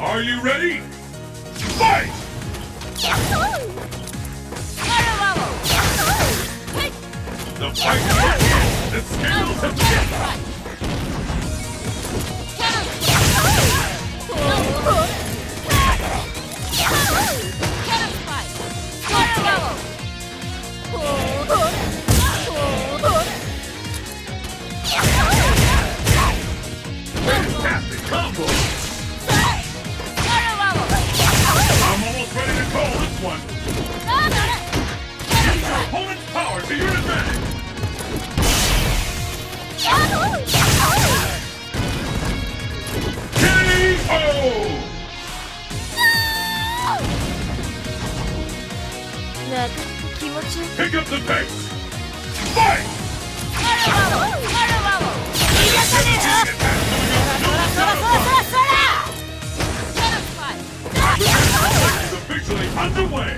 Are you ready? Fight! The fight begins! The scales have fantastic combo! I'm almost ready to call this one! Use your opponent's power to your advantage! K.O. Pick up the pace! Fight! The match is officially underway!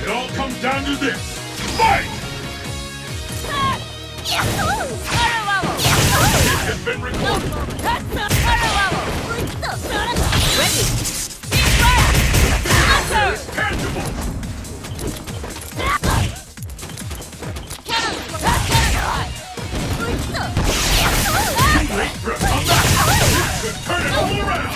It all comes down to this. Fight! This has been recorded. Ready. This is tangible. This could turn it all around.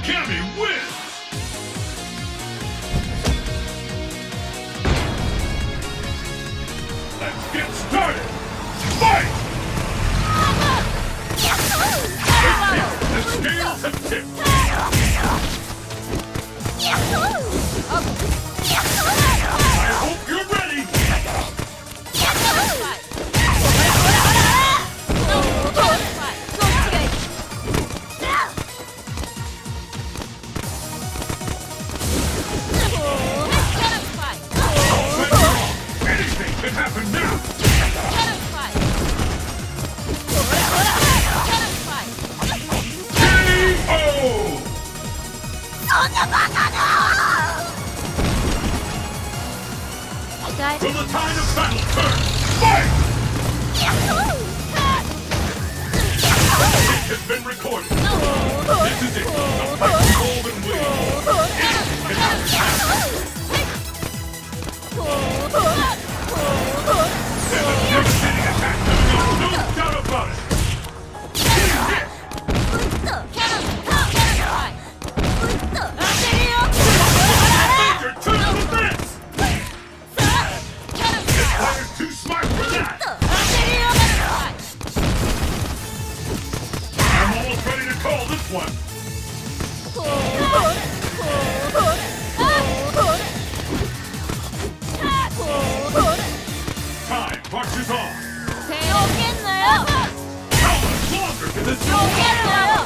Kimmy wins! Let's get started! Fight! The scales have tipped! I hope you're ready! From the tide of battle, turn! Fight! This has been recorded. This is it. The fight of golden wings. There's a devastating attack coming up. No doubt about it. Marches on! Take it!